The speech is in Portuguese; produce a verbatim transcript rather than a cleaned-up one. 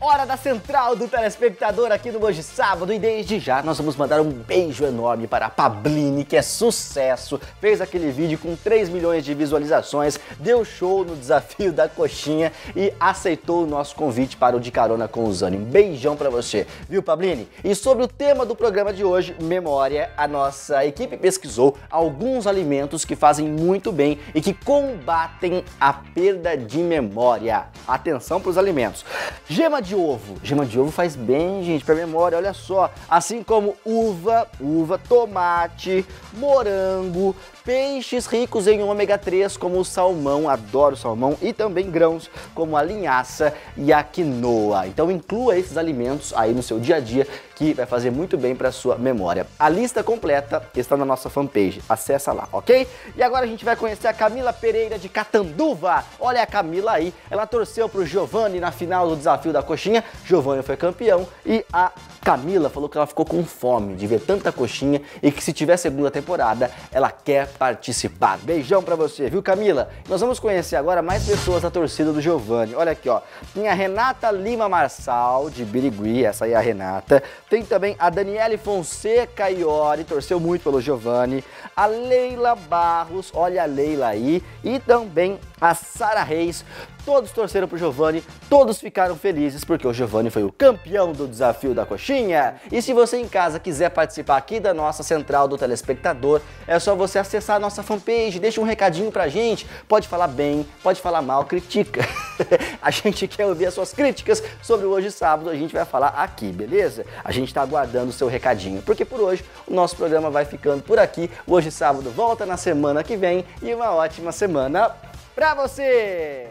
hora da central do telespectador aqui no Hoje Sábado. E desde já nós vamos mandar um beijo enorme para a Pablini, que é sucesso. Fez aquele vídeo com três milhões de visualizações, deu show no desafio da coxinha e aceitou o nosso convite para o De Carona com o Zani. Um beijão para você, viu, Pablini? E sobre o tema do programa de hoje, memória, a nossa equipe pesquisou alguns alimentos que fazem muito bem e que combatem a perda de memória. Atenção para os alimentos. Gema de ovo. Gema de ovo faz bem, gente, para memória, olha só. Assim como uva, uva, tomate, morango, peixes ricos em ômega três como o salmão, adoro salmão, e também grãos como a linhaça e a quinoa. Então inclua esses alimentos aí no seu dia a dia que vai fazer muito bem para sua memória. A lista completa está na nossa fanpage, acessa lá, ok? E agora a gente vai conhecer a Camila Pereira de Catanduva. Olha a Camila aí, ela torceu pro Giovani na final do desafio da coxinha, Giovani foi campeão e a Camila falou que ela ficou com fome de ver tanta coxinha e que se tiver segunda temporada, ela quer participar. Beijão pra você, viu, Camila? Nós vamos conhecer agora mais pessoas da torcida do Giovani. Olha aqui, ó. Tem a Renata Lima Marçal de Birigui, essa aí é a Renata. Tem também a Daniele Fonseca Iori, torceu muito pelo Giovani. A Leila Barros, olha a Leila aí. E também a Sara Reis. Todos torceram pro Giovani, todos ficaram felizes porque o Giovani foi o campeão do desafio da coxinha. E se você em casa quiser participar aqui da nossa central do telespectador, é só você acessar a nossa fanpage, deixa um recadinho pra gente, pode falar bem, pode falar mal, critica. A gente quer ouvir as suas críticas sobre o Hoje Sábado, a gente vai falar aqui, beleza? A gente tá aguardando o seu recadinho, porque por hoje o nosso programa vai ficando por aqui. O Hoje Sábado volta na semana que vem e uma ótima semana pra você!